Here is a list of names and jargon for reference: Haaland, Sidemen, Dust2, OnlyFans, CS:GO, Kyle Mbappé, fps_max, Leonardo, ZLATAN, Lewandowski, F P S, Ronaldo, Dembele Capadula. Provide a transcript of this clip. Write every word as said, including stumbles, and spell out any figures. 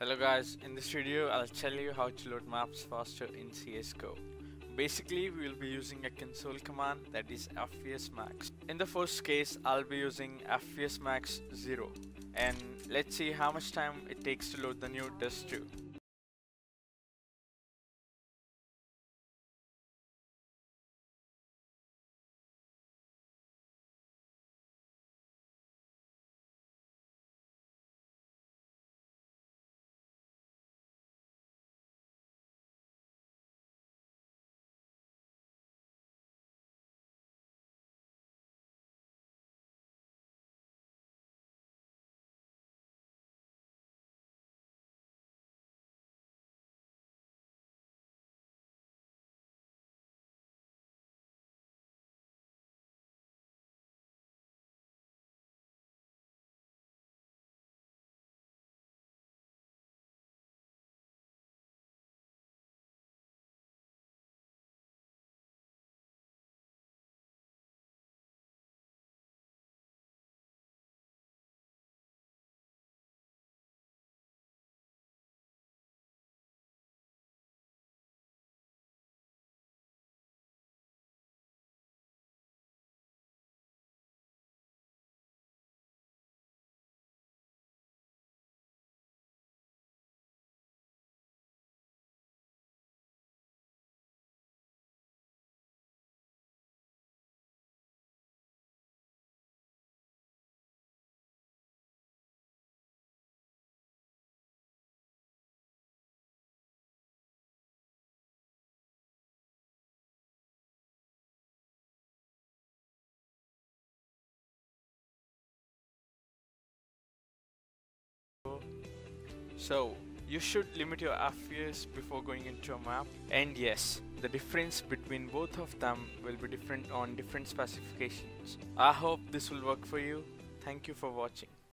Hello guys, in this video I'll tell you how to load maps faster in C S G O. Basically, we will be using a console command that is F P S max. In the first case, I'll be using F P S max zero, and let's see how much time it takes to load the new Dust two. So, you should limit your F P S before going into a map, and yes, the difference between both of them will be different on different specifications. I hope this will work for you. Thank you for watching.